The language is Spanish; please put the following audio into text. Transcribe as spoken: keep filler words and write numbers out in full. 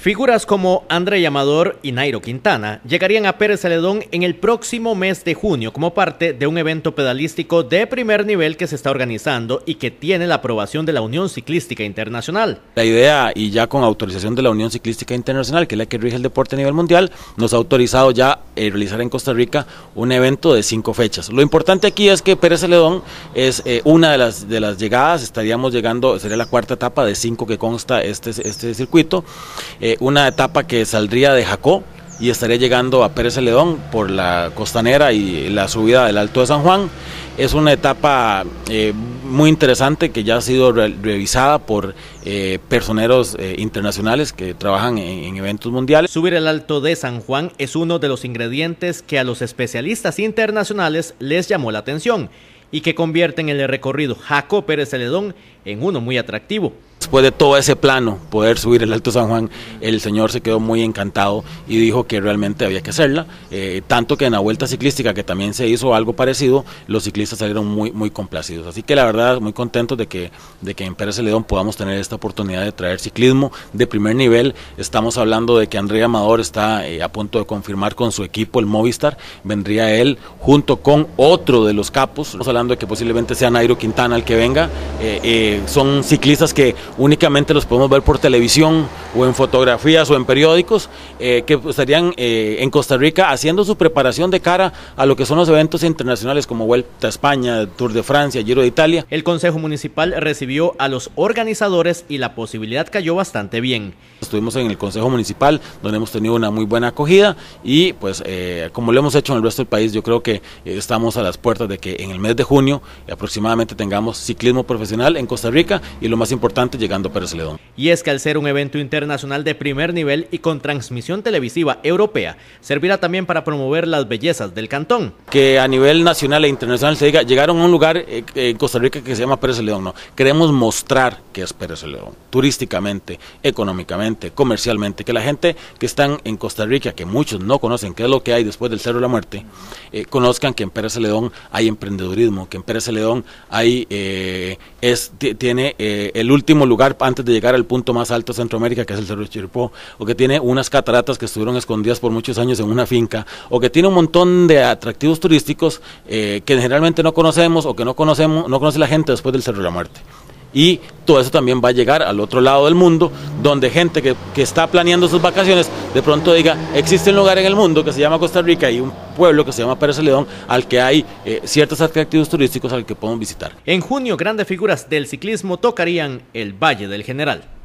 Figuras como Andrey Amador y Nairo Quintana llegarían a Pérez Zeledón en el próximo mes de junio como parte de un evento pedalístico de primer nivel que se está organizando y que tiene la aprobación de la Unión Ciclística Internacional. La idea, y ya con autorización de la Unión Ciclística Internacional, que es la que rige el deporte a nivel mundial, nos ha autorizado ya eh, realizar en Costa Rica un evento de cinco fechas. Lo importante aquí es que Pérez Zeledón es eh, una de las, de las llegadas, estaríamos llegando, sería la cuarta etapa de cinco que consta este, este circuito. Eh, una etapa que saldría de Jacó y estaría llegando a Pérez Zeledón por la costanera y la subida del Alto de San Juan. Es una etapa eh, muy interesante que ya ha sido re revisada por eh, personeros eh, internacionales que trabajan en, en eventos mundiales. Subir el Alto de San Juan es uno de los ingredientes que a los especialistas internacionales les llamó la atención y que convierten el recorrido Jacó Pérez Zeledón en uno muy atractivo. Después de todo ese plano, poder subir el Alto San Juan, el señor se quedó muy encantado y dijo que realmente había que hacerla, eh, tanto que en la Vuelta Ciclística, que también se hizo algo parecido, los ciclistas salieron muy, muy complacidos. Así que la verdad, muy contentos de que, de que en Pérez Zeledón podamos tener esta oportunidad de traer ciclismo de primer nivel. Estamos hablando de que Andrey Amador está eh, a punto de confirmar con su equipo, el Movistar, vendría él junto con otro de los capos. Estamos hablando de que posiblemente sea Nairo Quintana el que venga, eh, eh, son ciclistas que únicamente los podemos ver por televisión o en fotografías o en periódicos, eh, que estarían eh, en Costa Rica haciendo su preparación de cara a lo que son los eventos internacionales como Vuelta a España, Tour de Francia, Giro de Italia. El Consejo Municipal recibió a los organizadores y la posibilidad cayó bastante bien. Estuvimos en el Consejo Municipal donde hemos tenido una muy buena acogida y pues eh, como lo hemos hecho en el resto del país, yo creo que eh, estamos a las puertas de que en el mes de junio aproximadamente tengamos ciclismo profesional en Costa Rica y lo más importante, llegando a Pérez Zeledón. Y es que al ser un evento internacional de primer nivel y con transmisión televisiva europea, servirá también para promover las bellezas del cantón. Que a nivel nacional e internacional se diga, llegaron a un lugar eh, en Costa Rica que se llama Pérez Zeledón, no, queremos mostrar que es Pérez Zeledón, turísticamente, económicamente, comercialmente, que la gente que están en Costa Rica, que muchos no conocen qué es lo que hay después del Cerro de la Muerte, eh, conozcan que en Pérez Zeledón hay emprendedurismo, que en Pérez Zeledón hay, eh, es, tiene eh, el último lugar antes de llegar al punto más alto de Centroamérica, que es el Cerro de Chiripó, o que tiene unas cataratas que estuvieron escondidas por muchos años en una finca, o que tiene un montón de atractivos turísticos eh, que generalmente no conocemos o que no conocemos, no conoce la gente después del Cerro de la Muerte. Y todo eso también va a llegar al otro lado del mundo, donde gente que, que está planeando sus vacaciones de pronto diga, existe un lugar en el mundo que se llama Costa Rica y un pueblo que se llama Pérez Zeledón al que hay eh, ciertos atractivos turísticos al que podemos visitar. En junio, grandes figuras del ciclismo tocarían el Valle del General.